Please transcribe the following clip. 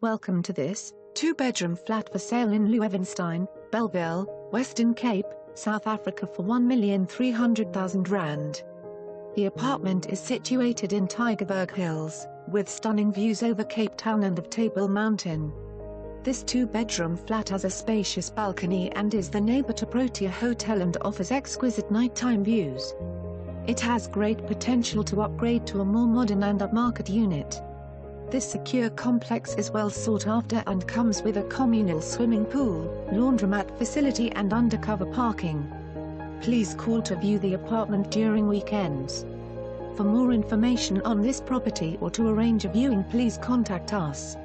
Welcome to this two-bedroom flat for sale in Loevenstein, Bellville, Western Cape, South Africa for R1,300,000. The apartment is situated in Tygerberg Hills, with stunning views over Cape Town and of Table Mountain. This two-bedroom flat has a spacious balcony and is the neighbor to Protea Hotel and offers exquisite nighttime views. It has great potential to upgrade to a more modern and upmarket unit. This secure complex is well sought after and comes with a communal swimming pool, laundromat facility and undercover parking. Please call to view the apartment during weekends. For more information on this property or to arrange a viewing, please contact us.